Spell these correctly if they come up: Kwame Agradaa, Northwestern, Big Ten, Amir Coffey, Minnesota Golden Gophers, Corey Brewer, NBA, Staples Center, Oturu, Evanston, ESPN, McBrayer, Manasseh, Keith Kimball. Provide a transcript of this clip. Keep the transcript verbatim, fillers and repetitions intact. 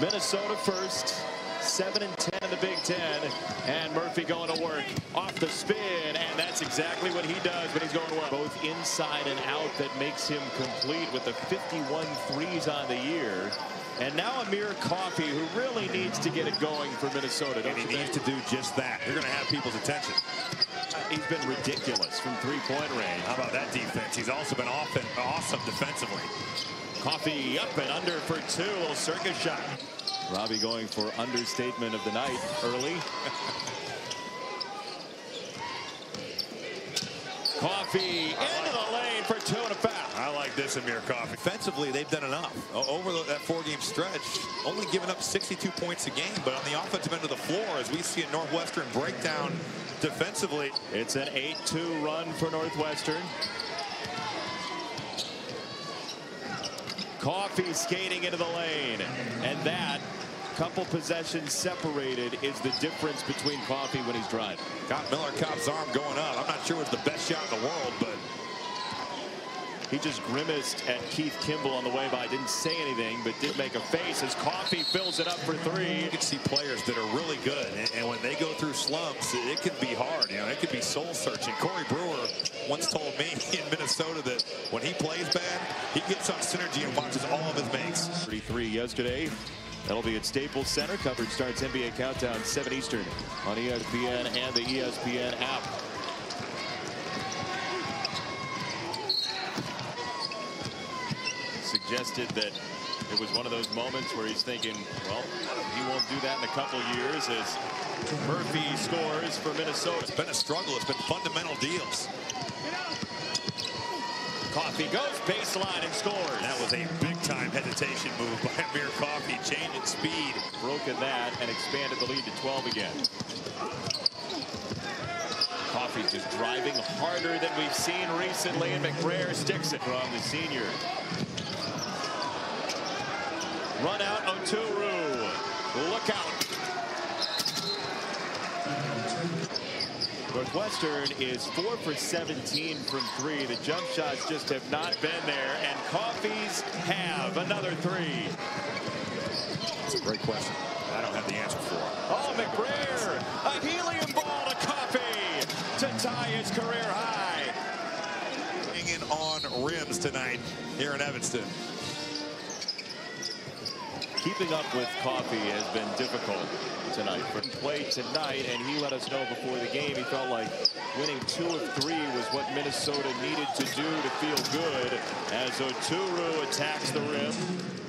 Minnesota first, seven and ten in the Big Ten, and Murphy going to work off the spin, and that's exactly what he does, but he's going well. Both inside and out that makes him complete with the fifty-one threes on the year. And now Amir Coffey, who really needs to get it going for Minnesota. And he needs to do just that. You're going to have people's attention. He's been ridiculous from three-point range. How about that defense? He's also been awesome defensively. Coffey up and under for two. A little circus shot. Robbie going for understatement of the night early. Coffey into the lane for two and a foul. I like this, Amir Coffey. Defensively, they've done enough. Over that four-game stretch, only giving up sixty-two points a game, but on the offensive end of the floor, as we see a Northwestern breakdown defensively. It's an eight two run for Northwestern. Coffey skating into the lane, and that couple possessions separated is the difference between Coffey when he's driving. Got Miller Cobb's arm going up. I'm not sure it was the best shot in the world, but he just grimaced at Keith Kimball on the way by. Didn't say anything, but did make a face as Coffey fills it up for three. You can see players that are really good, and, and when they go through slumps, it, it can be hard. You know, it could be soul-searching. Corey Brewer once told me in Minnesota that when he plays bad, he gets on synergy and watches all of his makes. thirty-three yesterday. That'll be at Staples Center. Coverage starts N B A Countdown seven Eastern on E S P N and the E S P N app. Suggested that it was one of those moments where he's thinking, well, he won't do that in a couple years as Murphy scores for Minnesota. It's been a struggle. It's been fundamental deals. Coffey goes baseline and scores. That was a big-time hesitation move by Amir Coffey, changing speed. Broken that and expanded the lead to twelve again. Coffey's just driving harder than we've seen recently, and McBrayer sticks it from the senior. Run out, Oturu. Look out. Northwestern is four for seventeen from three. The jump shots just have not been there, and Coffey's have another three. That's a great question. I don't have the answer for it. Oh, McBrayer, a helium ball to Coffey to tie his career high. Hanging on rims tonight here in Evanston. Keeping up with Coffey has been difficult tonight. For play tonight, and he let us know before the game he felt like winning two of three was what Minnesota needed to do to feel good as Oturu attacks the rim.